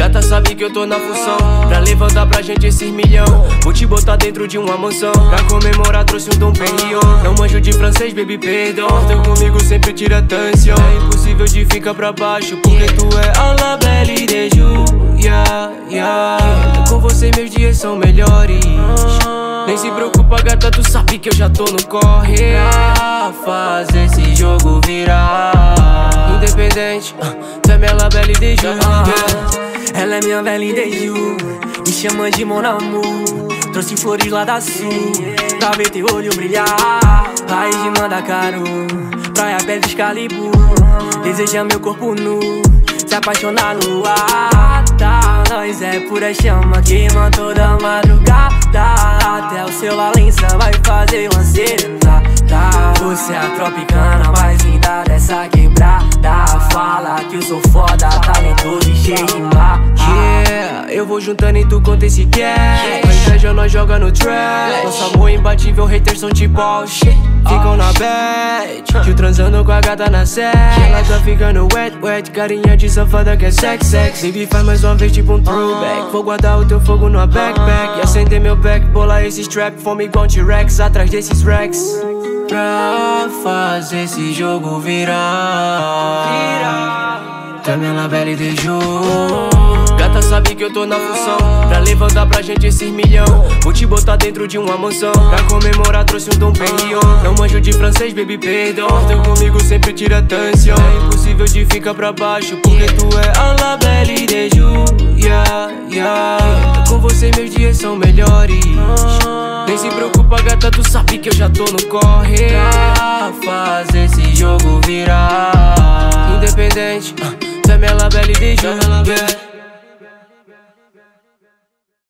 Gata sabe que eu tô na função, pra levantar pra gente esses milhão. Vou te botar dentro de uma mansão, pra comemorar trouxe um Dom Perignon. Não manjo de francês, baby, perdão. Tão comigo sempre tira tâncio. É impossível de ficar pra baixo, porque tu é a La Belle de Jour, yeah, yeah. Com você meus dias são melhores. Nem se preocupa, gata, tu sabe que eu já tô no corre pra fazer esse jogo virar. Independente, tu é minha La Belle de Jour, yeah. Ela é minha Belle de Jour, me chama de mon amour. Trouxe flores lá da sul, pra ver teu olho brilhar. País de Mandacaro, praia bela de Excalibur. Deseja meu corpo nu, se apaixonar no ar. Nós é pura chama, queima toda madrugada. Até o seu Valença vai fazer uma serenata. Você é a tropicana mais linda dessa quebrada. Fala que eu sou foda, talentoso e cheio de mar. Yeah, eu vou juntando e tu conta esse cash. A inveja nós joga no trap. Nosso amor imbatível, haters são tipo all shit. Ficam na bad, que o transando com a gata na set. Ela tá ficando wet, wet, carinha de safada que é sex, sex. Baby, faz mais uma vez tipo um throwback. Vou guardar o teu fogo numa backpack e acender meu back, bola esses trap, fome igual T-Rex, atrás desses Rex. Pra fazer esse jogo virar, tu é minha La Belle de Jour. Gata sabe que eu tô na função, pra levantar pra gente esses milhão. Vou te botar dentro de uma mansão, pra comemorar trouxe um Dom Perignon. Não manjo de francês, baby, perdão. Tão comigo sempre tira tâncio. É impossível de ficar pra baixo, porque tu é a La Belle de Jour, yeah, yeah. Com você meus dias são melhores. Nem se preocupa, gata, tu sabe que eu já tô no corre pra fazer esse jogo virar. Independente, tu é minha La Belle de Jour, yeah.